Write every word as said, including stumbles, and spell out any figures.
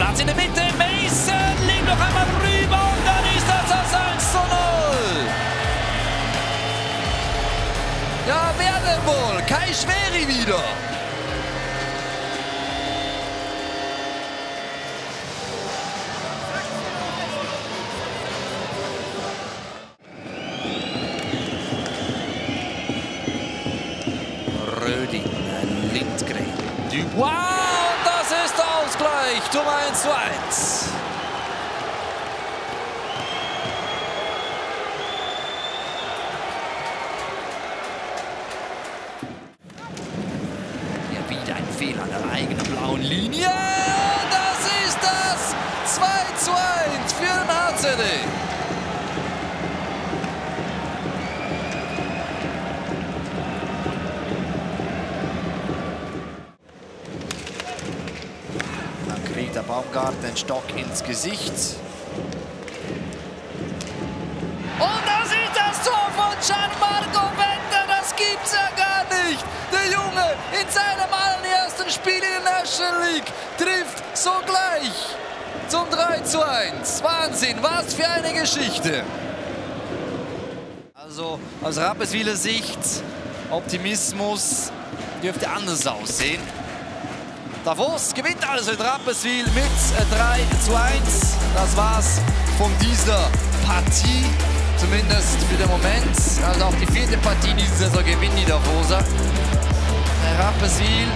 Platz in der Mitte, Mason legt noch einmal rüber und dann ist das das eins zu null. Ja, wer denn wohl? Kai Schweri wieder. Röding, Lindgren, Dubois, das ist der Ausgleich zum eins zu eins. Ja, wieder ein Fehler an der eigenen blauen Linie. Das ist das zwei zu eins für den H C D. Der Baumgart den Stock ins Gesicht. Und das ist das Tor von Gianmarco Wendt. Das gibt's ja gar nicht. Der Junge in seinem allerersten Spiel in der National League trifft sogleich zum drei zu eins. Wahnsinn, was für eine Geschichte. Also aus Rapperswiler Sicht, Optimismus dürfte anders aussehen. Davos gewinnt also in Rapperswil mit drei zu eins. Das war's von dieser Partie, zumindest für den Moment. Also auch die vierte Partie dieser Saison gewinnt die Davoser. Rapperswil.